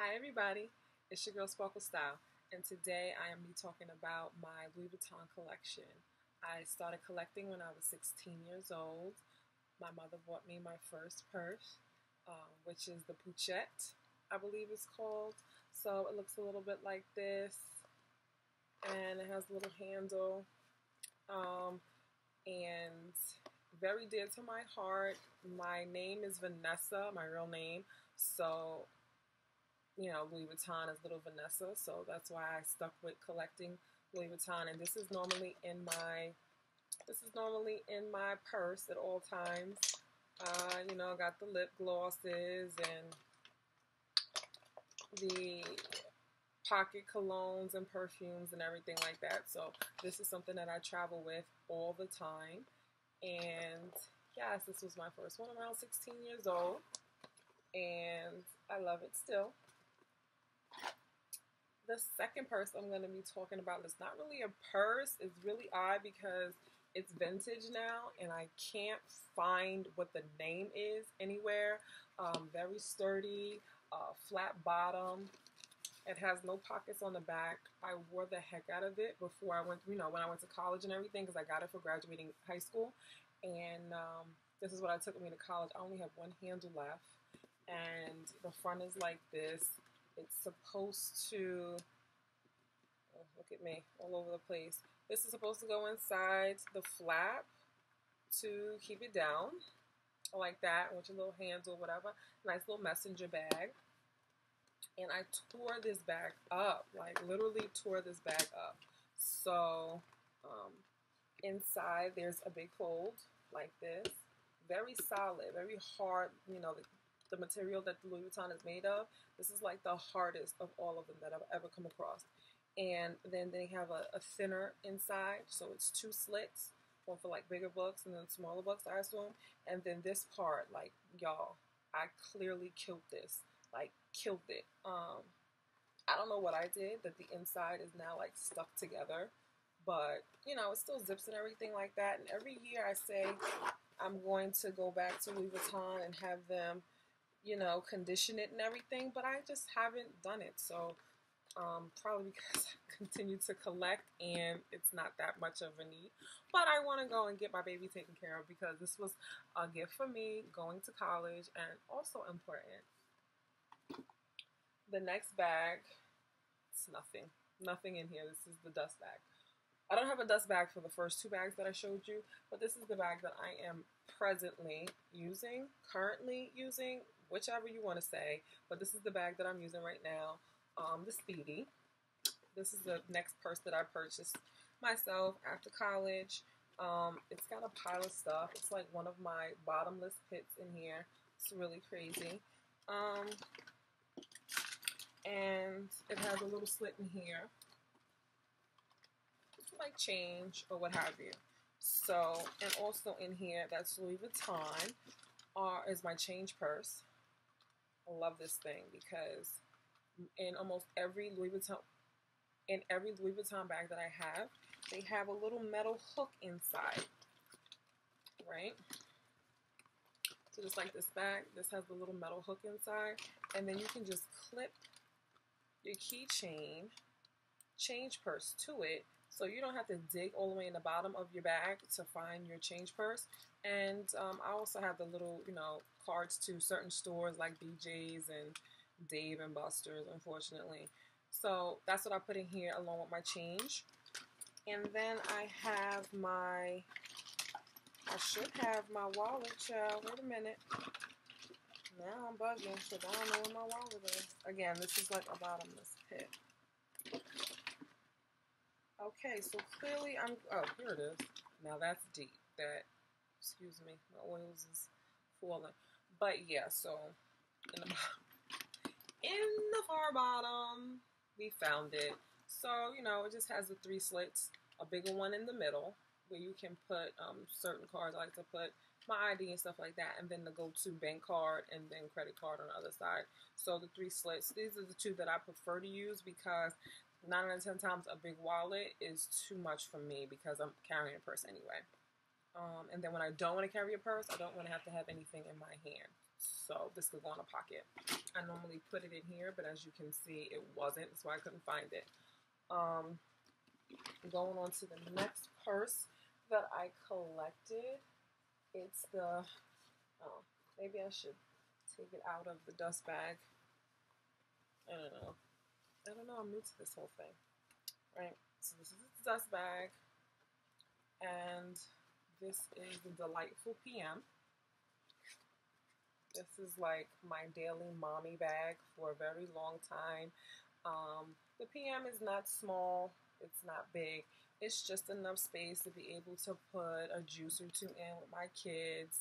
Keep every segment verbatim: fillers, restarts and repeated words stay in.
Hi everybody, it's your girl Sparkle Style, and today I am talking about my Louis Vuitton collection. I started collecting when I was sixteen years old. My mother bought me my first purse, um, which is the Pouchette, I believe it's called. So it looks a little bit like this, and it has a little handle, um, and very dear to my heart. My name is Vanessa, my real name, so you know, Louis Vuitton is Little Vanessa, so that's why I stuck with collecting Louis Vuitton. And this is normally in my, this is normally in my purse at all times. Uh, you know, got the lip glosses and the pocket colognes and perfumes and everything like that. So this is something that I travel with all the time. And yes, this was my first one around sixteen years old, and I love it still. The second purse I'm going to be talking about is not really a purse. It's really odd because it's vintage now, and I can't find what the name is anywhere. Um, very sturdy, uh, flat bottom. It has no pockets on the back. I wore the heck out of it before I went, you know, when I went to college and everything, because I got it for graduating high school. And um, this is what I took me to college. I only have one handle left, and the front is like this. It's supposed to, oh, look at me, all over the place. This is supposed to go inside the flap to keep it down, like that, with your little handle, whatever. Nice little messenger bag. And I tore this bag up, like literally tore this bag up. So um, inside there's a big fold like this. Very solid, very hard, you know, the, the material that the Louis Vuitton is made of. This is like the hardest of all of them that I've ever come across. And then they have a, a thinner inside, so it's two slits, one for like bigger books and then smaller books, I assume. And then this part, like y'all, I clearly killed this, like killed it. Um, I don't know what I did that the inside is now like stuck together, but you know, it still zips and everything like that. And every year I say I'm going to go back to Louis Vuitton and have them, you know, condition it and everything, but I just haven't done it. So um, probably because I continue to collect and it's not that much of a need, but I want to go and get my baby taken care of because this was a gift for me going to college and also important. The next bag, it's nothing, nothing in here. This is the dust bag. I don't have a dust bag for the first two bags that I showed you, but this is the bag that I am presently using, currently using, whichever you want to say, but this is the bag that I'm using right now, um, the Speedy. This is the next purse that I purchased myself after college. Um, it's got a pile of stuff. It's like one of my bottomless pits in here. It's really crazy. Um, and it has a little slit in here, like change or what have you. So, and also in here, that's Louis Vuitton, uh, is my change purse. I love this thing because in almost every Louis Vuitton, in every Louis Vuitton bag that I have, they have a little metal hook inside, right? So just like this bag, this has the little metal hook inside, and then you can just clip your keychain, change purse to it, so you don't have to dig all the way in the bottom of your bag to find your change purse. And um, I also have the little, you know, cards to certain stores like B J's and Dave and Buster's, unfortunately. So that's what I put in here along with my change. And then I have my, I should have my wallet, child. Wait a minute. Now I'm bugging because I don't know where my wallet is. Again, this is like a bottomless pit. Okay, so clearly I'm, oh, here it is. Now that's deep. That, excuse me, my oils is falling. But yeah, so in the, in the far bottom, we found it. So, you know, it just has the three slits, a bigger one in the middle where you can put um, certain cards. I like to put my I D and stuff like that, and then the go-to bank card and then credit card on the other side. So the three slits, these are the two that I prefer to use because Nine out of ten times, a big wallet is too much for me because I'm carrying a purse anyway. Um, and then when I don't want to carry a purse, I don't want to have to have anything in my hand. So this could go in a pocket. I normally put it in here, but as you can see, it wasn't, so I couldn't find it. Um, going on to the next purse that I collected. It's the, oh, maybe I should take it out of the dust bag. I don't know. I don't know, I'm new to this whole thing. Right, so this is the dust bag. And this is the Delightful P M. This is like my daily mommy bag for a very long time. Um, the P M is not small, it's not big. It's just enough space to be able to put a juice or two in with my kids,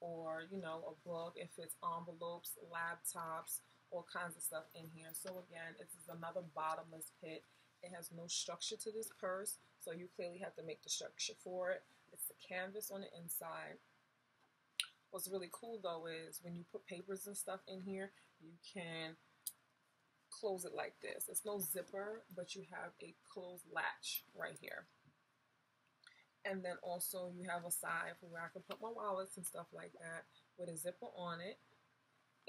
or, you know, a book if it's envelopes, laptops, all kinds of stuff in here. So again, this is another bottomless pit. It has no structure to this purse, so you clearly have to make the structure for it. It's the canvas on the inside. What's really cool though is when you put papers and stuff in here, you can close it like this. It's no zipper, but you have a closed latch right here. And then also you have a side for where I can put my wallets and stuff like that with a zipper on it.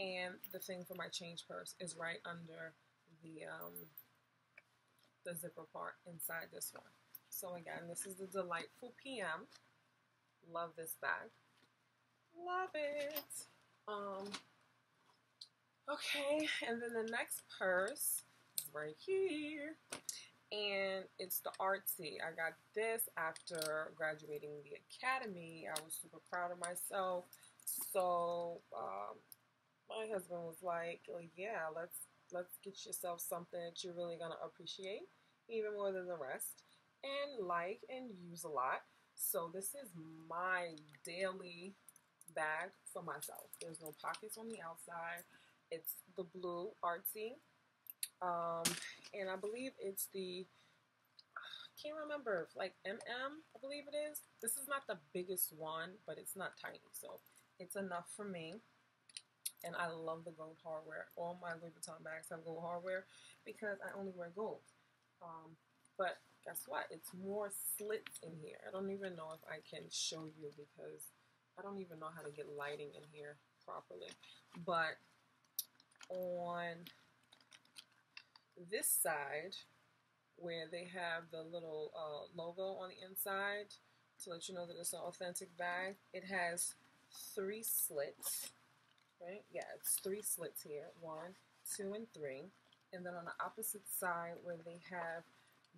And the thing for my change purse is right under the, um, the zipper part inside this one. So again, this is the Delightful P M. Love this bag. Love it. Um, okay, and then the next purse is right here, and it's the Artsy. I got this after graduating the academy. I was super proud of myself, so um, my husband was like, well, yeah, let's let's get yourself something that you're really gonna appreciate even more than the rest and like and use a lot. So this is my daily bag for myself. There's no pockets on the outside. It's the blue Artsy, um, and I believe it's the, I can't remember, like M M, I believe it is. This is not the biggest one, but it's not tiny, so it's enough for me. And I love the gold hardware. All my Louis Vuitton bags have gold hardware because I only wear gold. Um, but guess what? It's more slits in here. I don't even know if I can show you because I don't even know how to get lighting in here properly. But on this side, where they have the little uh, logo on the inside to let you know that it's an authentic bag, it has three slits, right? Yeah, it's three slits here, one, two, and three. And then on the opposite side, where they have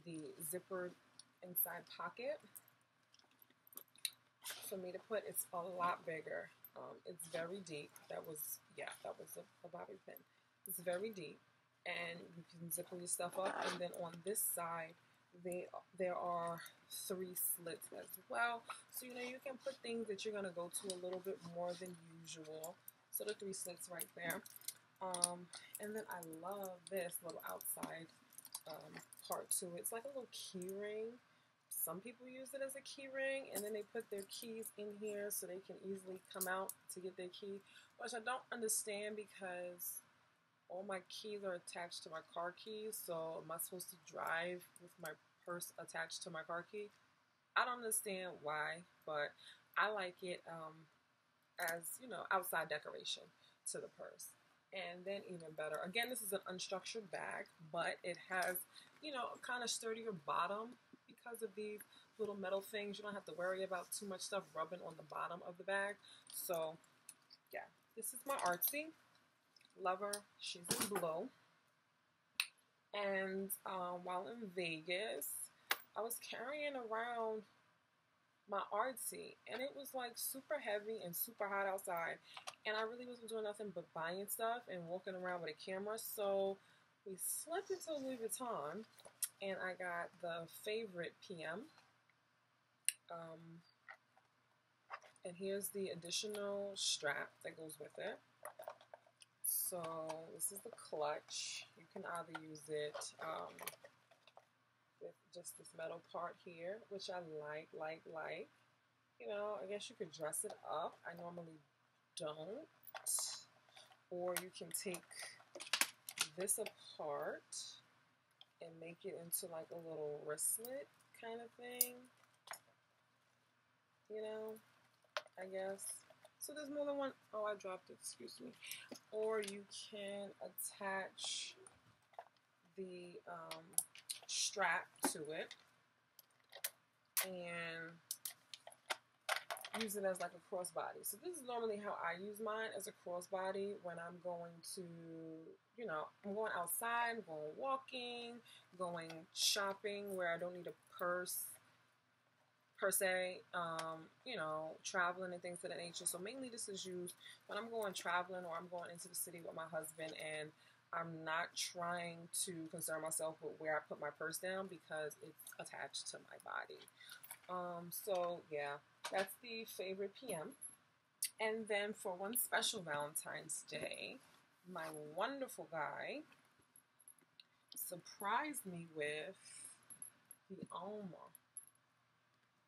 the zippered inside pocket, for me to put, it's a lot bigger. Um, it's very deep. That was, yeah, that was a, a bobby pin. It's very deep, and you can zip all your stuff up. And then on this side, they there are three slits as well. So, you know, you can put things that you're gonna go to a little bit more than usual. So the three slits right there. Um, and then I love this little outside um, part too. It's like a little key ring. Some people use it as a key ring, and then they put their keys in here so they can easily come out to get their key, which I don't understand because all my keys are attached to my car keys, so am I supposed to drive with my purse attached to my car key? I don't understand why, but I like it um, as, you know, outside decoration to the purse. And then even better, again, this is an unstructured bag, but it has, you know, a kind of sturdier bottom. Because of these little metal things, you don't have to worry about too much stuff rubbing on the bottom of the bag. So yeah, this is my Artsy. Love her. She's in blue. And um, while in Vegas, I was carrying around my Artsy, and it was like super heavy and super hot outside, and I really wasn't doing nothing but buying stuff and walking around with a camera. So we slipped into Louis Vuitton, and I got the favorite P M. Um, and here's the additional strap that goes with it. So this is the clutch. You can either use it um, with just this metal part here, which I like, like, like. You know, I guess you could dress it up. I normally don't. Or you can take this apart and make it into like a little wristlet kind of thing, you know, I guess. So there's more than one. Oh, I dropped it. Excuse me. Or you can attach the um, strap to it and use it as like a crossbody. So this is normally how I use mine, as a crossbody when I'm going to, you know, I'm going outside, I'm going walking, going shopping where I don't need a purse per se, um, you know, traveling and things of that nature. So mainly this is used when I'm going traveling or I'm going into the city with my husband and I'm not trying to concern myself with where I put my purse down because it's attached to my body. Um, so yeah, that's the favorite P M. And then for one special Valentine's Day, my wonderful guy surprised me with the Alma.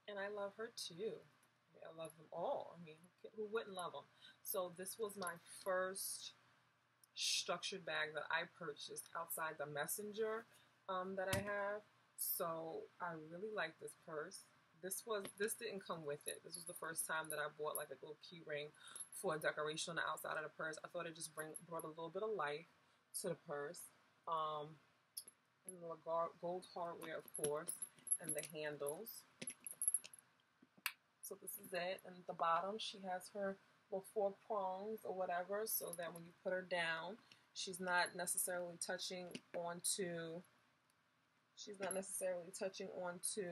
And I love her too. I love them all. I mean, who wouldn't love them? So this was my first structured bag that I purchased outside the messenger um, that I have. So I really like this purse. This was this didn't come with it. This was the first time that I bought like a little key ring for a decoration on the outside of the purse. I thought it just bring, brought a little bit of life to the purse. Um, and the gold hardware, of course, and the handles. So this is it. And at the bottom, she has her little four prongs or whatever, so that when you put her down, she's not necessarily touching onto. She's not necessarily touching onto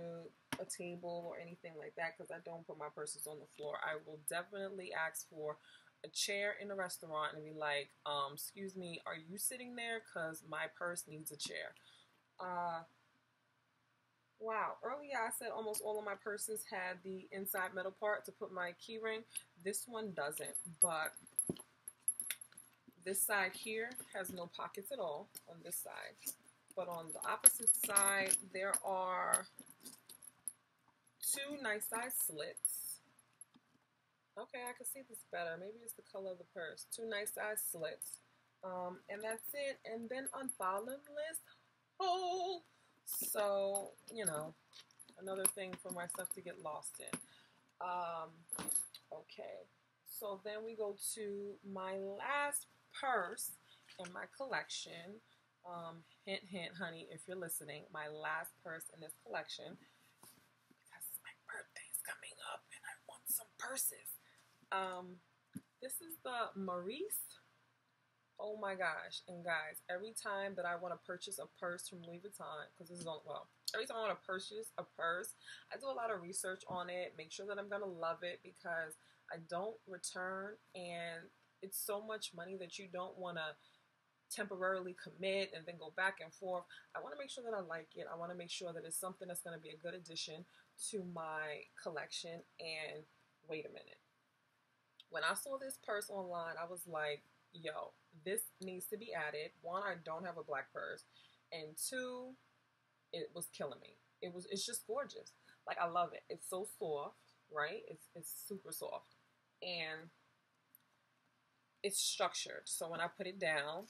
a table or anything like that, because I don't put my purses on the floor. I will definitely ask for a chair in a restaurant and be like, um, excuse me, are you sitting there? Because my purse needs a chair. Uh, wow. Earlier I said almost all of my purses had the inside metal part to put my key ring. This one doesn't, but this side here has no pockets at all on this side. But on the opposite side, there are two nice size slits. Okay, I can see this better. Maybe it's the color of the purse. Two nice size slits. Um, and that's it. And then on bottom list, oh! So, you know, another thing for my stuff to get lost in. Um, okay. So then we go to my last purse in my collection. Um, hint, hint, honey, if you're listening, my last purse in this collection, because my birthday's coming up and I want some purses. Um, this is the Marais. Oh my gosh. And guys, every time that I want to purchase a purse from Louis Vuitton, because this is on, well, every time I want to purchase a purse, I do a lot of research on it, make sure that I'm going to love it, because I don't return, and it's so much money that you don't want to temporarily commit and then go back and forth. I want to make sure that I like it. I want to make sure that it's something that's going to be a good addition to my collection. And wait a minute. When I saw this purse online, I was like, yo, this needs to be added. One, I don't have a black purse. And two, it was killing me. It was, it's just gorgeous. Like, I love it. It's so soft, right? It's, it's super soft. And it's structured. So when I put it down,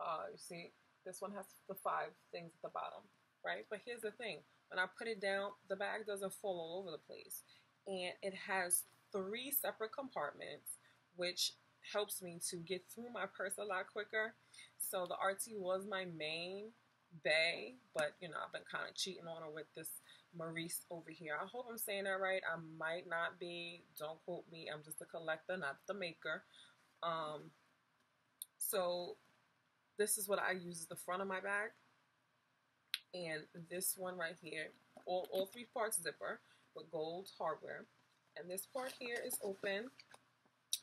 Uh, you see, this one has the five things at the bottom, right? But here's the thing. When I put it down, the bag doesn't fall all over the place. And it has three separate compartments, which helps me to get through my purse a lot quicker. So the Artsy was my main bay, but, you know, I've been kind of cheating on her with this Marais over here. I hope I'm saying that right. I might not be. Don't quote me. I'm just a collector, not the maker. Um, so... This is what I use as the front of my bag. And this one right here, all, all three parts zipper with gold hardware. And this part here is open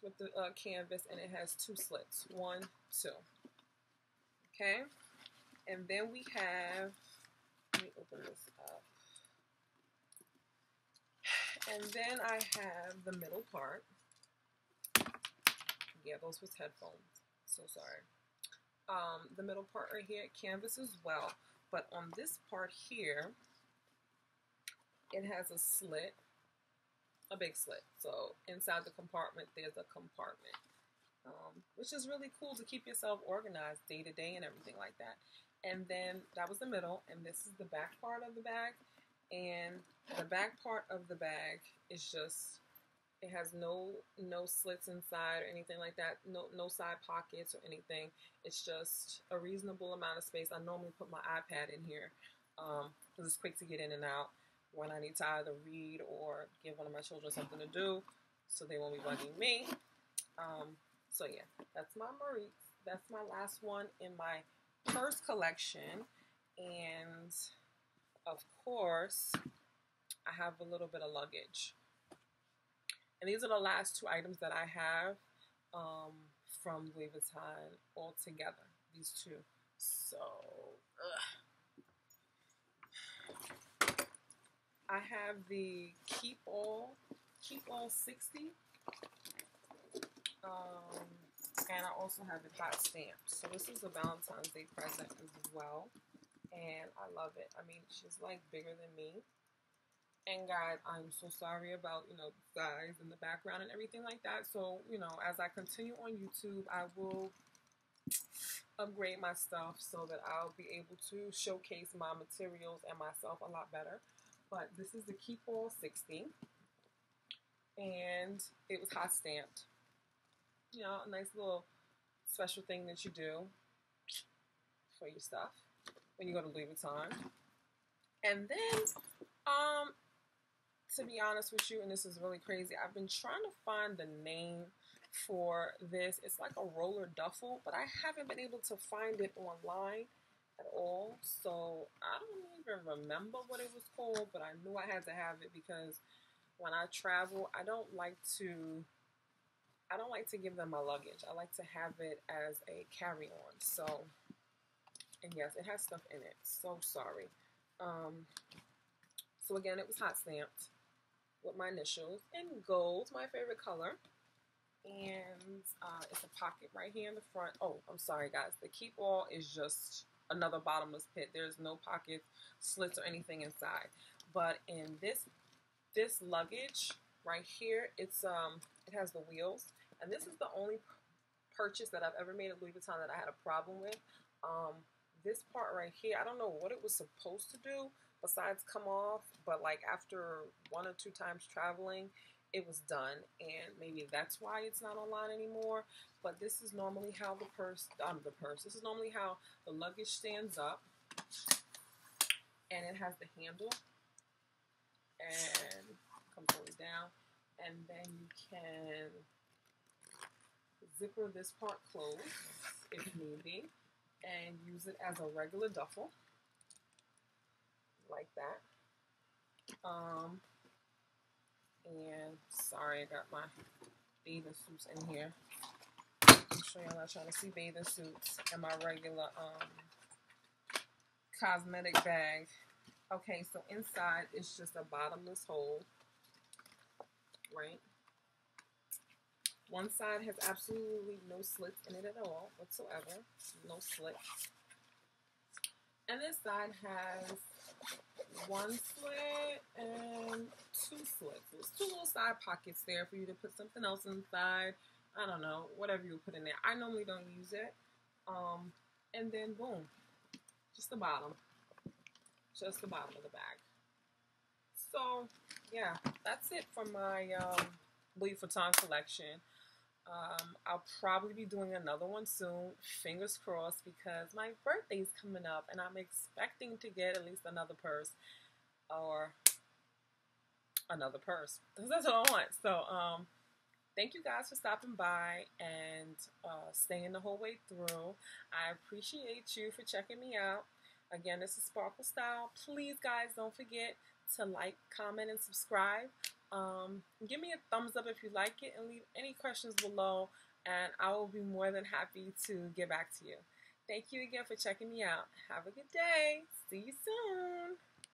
with the uh, canvas, and it has two slits. One, two. Okay? And then we have, let me open this up. And then I have the middle part. Yeah, those was headphones. So sorry. Um, the middle part right here, canvas as well, but on this part here, it has a slit, a big slit, so inside the compartment, there's a compartment, um, which is really cool to keep yourself organized day to day and everything like that. And then that was the middle, and this is the back part of the bag, and the back part of the bag is just It has no no slits inside or anything like that, no no side pockets or anything. It's just a reasonable amount of space. I normally put my iPad in here because um, it's quick to get in and out when I need to either read or give one of my children something to do so they won't be bugging me. Um, so yeah, that's my Marais. That's my last one in my purse collection. And of course, I have a little bit of luggage. And these are the last two items that I have um, from Louis Vuitton altogether. These two. So, ugh. I have the Keepall Keepall sixty. Um, and I also have the dot stamp. So this is a Valentine's Day present as well. And I love it. I mean, she's like bigger than me. And God, I'm so sorry about, you know, size and the background and everything like that. So, you know, as I continue on YouTube, I will upgrade my stuff so that I'll be able to showcase my materials and myself a lot better. But this is the Keepall sixty. And it was hot stamped. You know, a nice little special thing that you do for your stuff when you go to Louis Vuitton. And then, um... to be honest with you, and this is really crazy, I've been trying to find the name for this. It's like a roller duffel, but I haven't been able to find it online at all. So I don't even remember what it was called, but I knew I had to have it because when I travel, I don't like to, I don't like to give them my luggage. I like to have it as a carry-on. So, and yes, it has stuff in it. So sorry. Um, so again, it was hot stamped with my initials in gold, my favorite color, and uh, it's a pocket right here in the front. Oh, I'm sorry guys, the Keepall is just another bottomless pit. There's no pockets, slits, or anything inside. But in this this luggage right here, it's um it has the wheels, and this is the only purchase that I've ever made at Louis Vuitton that I had a problem with. Um, this part right here, I don't know what it was supposed to do besides come off, but like after one or two times traveling, it was done, and maybe that's why it's not online anymore. But this is normally how the purse, um, the purse, this is normally how the luggage stands up, and it has the handle, and comes all the way down, and then you can zipper this part closed if need be, and use it as a regular duffel. Like that. Um, and sorry, I got my bathing suits in here. I'm sure y'all not trying to see bathing suits and my regular um, cosmetic bag. Okay, so inside it's just a bottomless hole, right? One side has absolutely no slits in it at all whatsoever. No slits. And this side has one slit and two slits. There's two little side pockets there for you to put something else inside. I don't know, whatever you put in there. I normally don't use it. Um, and then boom, just the bottom, just the bottom of the bag. So yeah, that's it for my um, Louis Vuitton collection. Um, I'll probably be doing another one soon, fingers crossed, because my birthday's coming up and I'm expecting to get at least another purse or another purse, because that's what I want. So um, thank you guys for stopping by and uh, staying the whole way through. I appreciate you for checking me out. Again, this is Sparkle Style. Please guys, don't forget to like, comment, and subscribe. Um, give me a thumbs up if you like it, and leave any questions below, and I will be more than happy to get back to you. Thank you again for checking me out. Have a good day. See you soon.